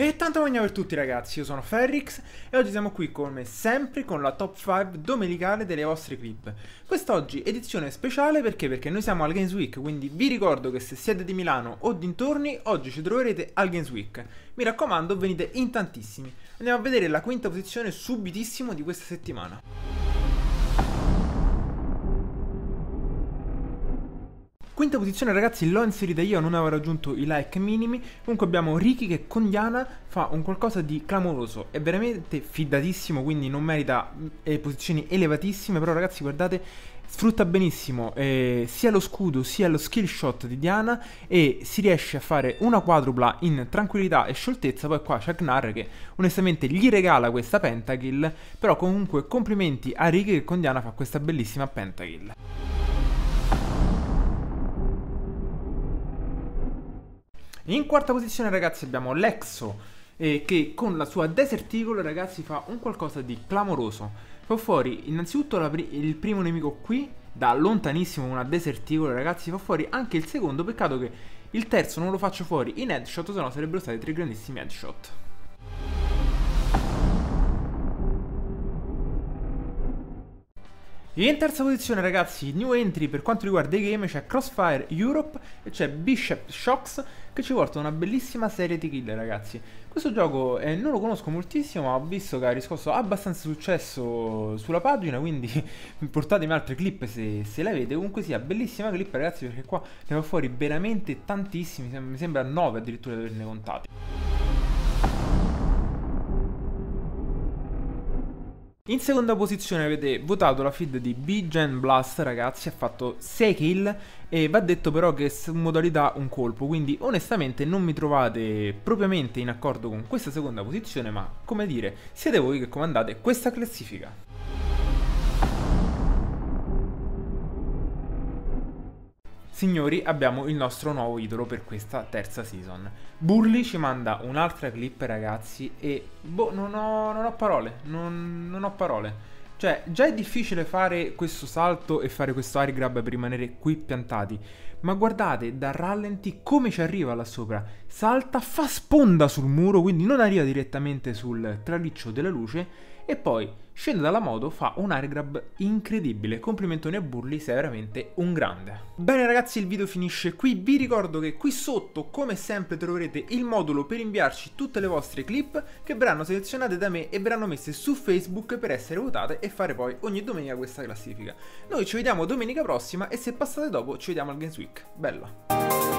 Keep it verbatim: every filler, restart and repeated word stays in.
E tanto buongiorno per tutti ragazzi, io sono Ferrix e oggi siamo qui come sempre con la top cinque domenicale delle vostre clip. Quest'oggi edizione speciale perché? Perché noi siamo al Games Week, quindi vi ricordo che se siete di Milano o dintorni, oggi ci troverete al Games Week. Mi raccomando, venite in tantissimi. Andiamo a vedere la quinta posizione subitissimo di questa settimana. Quinta posizione ragazzi, l'ho inserita io, non avevo raggiunto i like minimi. Comunque abbiamo Riki che con Diana fa un qualcosa di clamoroso, è veramente fidatissimo, quindi non merita eh, posizioni elevatissime, però ragazzi guardate, sfrutta benissimo eh, sia lo scudo sia lo skill shot di Diana e si riesce a fare una quadrupla in tranquillità e scioltezza. Poi qua c'è Gnar che onestamente gli regala questa pentakill, però comunque complimenti a Riki che con Diana fa questa bellissima pentakill. In quarta posizione ragazzi abbiamo Lexo eh, che con la sua Desert Eagle ragazzi fa un qualcosa di clamoroso. Fa fuori innanzitutto la pri il primo nemico qui, da lontanissimo una Desert Eagle ragazzi, fa fuori anche il secondo, peccato che il terzo non lo faccio fuori in headshot, sennò sarebbero stati tre grandissimi headshot. In terza posizione ragazzi, new entry per quanto riguarda i game, c'è Crossfire Europe e c'è Bishop Shocks che ci porta una bellissima serie di kill ragazzi. Questo gioco eh, non lo conosco moltissimo, ma ho visto che ha riscosso abbastanza successo sulla pagina, quindi portatemi altre clip se, se le avete. Comunque sia, bellissima clip ragazzi, perché qua ne va fuori veramente tantissimi, mi sembra nove addirittura di averne contati. In seconda posizione avete votato la feed di B-Gen Blast ragazzi, ha fatto sei kill e va detto però che è in modalità un colpo, quindi onestamente non mi trovate propriamente in accordo con questa seconda posizione, ma come dire, siete voi che comandate questa classifica. Signori, abbiamo il nostro nuovo idolo per questa terza season. Burli ci manda un'altra clip ragazzi e boh, non ho, non ho parole, non, non ho parole. Cioè, già è difficile fare questo salto e fare questo air grab per rimanere qui piantati, ma guardate da rallenti come ci arriva là sopra. Salta, fa sponda sul muro, quindi non arriva direttamente sul traliccio della luce, e poi scende dalla moto, fa un air grab incredibile. Complimentoni a Burli, sei veramente un grande. Bene ragazzi, il video finisce qui. Vi ricordo che qui sotto come sempre troverete il modulo per inviarci tutte le vostre clip che verranno selezionate da me e verranno messe su Facebook per essere votate e fare poi ogni domenica questa classifica. Noi ci vediamo domenica prossima e se passate dopo ci vediamo al Games Week. Bella!